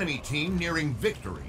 enemy team nearing victory.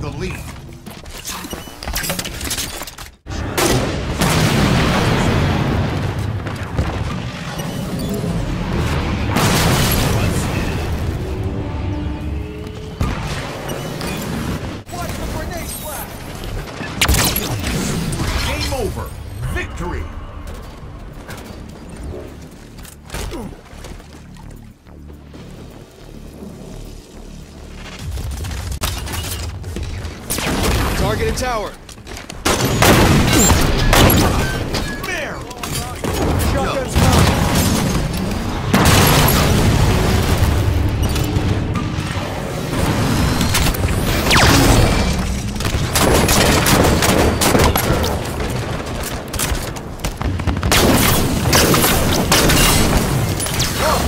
The lead. Targeted tower. There. Shotgun's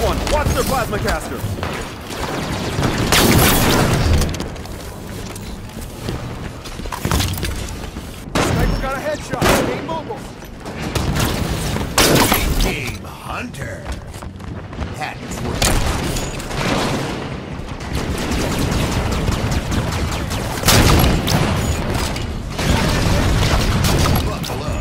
one. Watch their plasma casters. Hunter. That is working. Buckle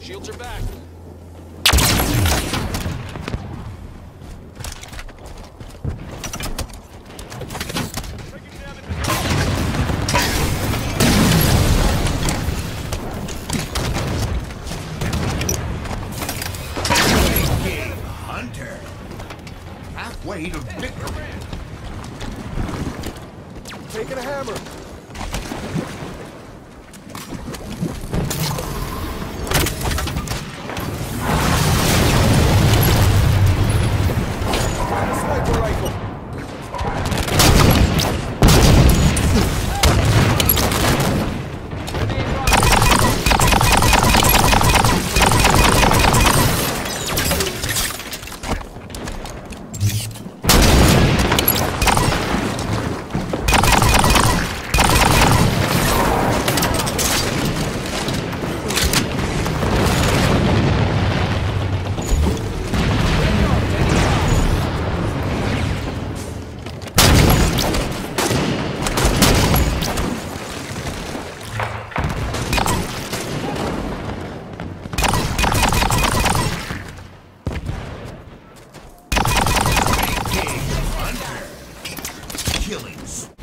Shields are back. Hunter. Halfway to victory. Taking a hammer.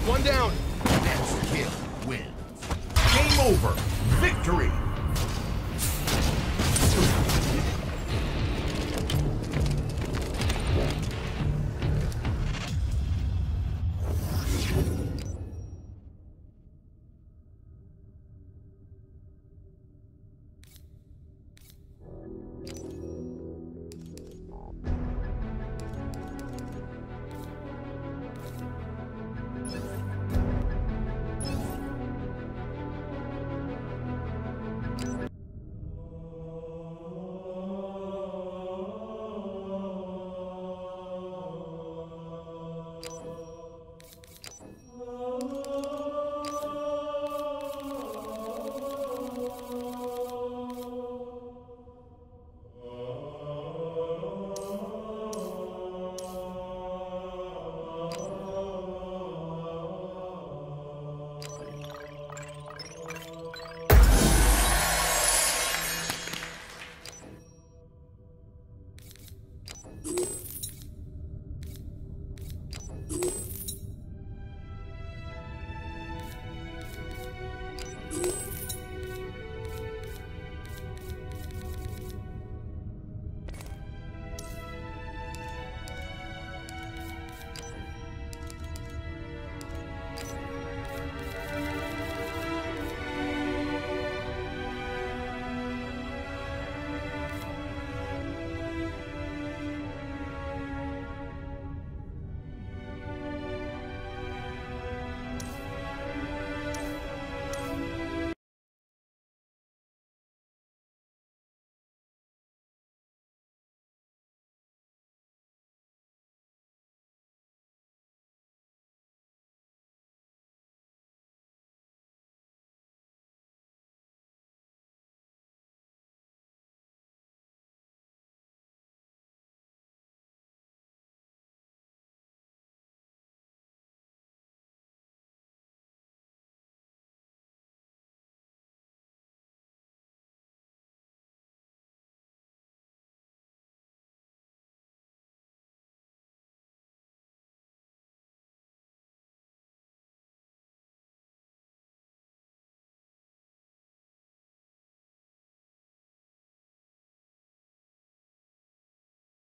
One down. Next kill wins. Game over. Victory.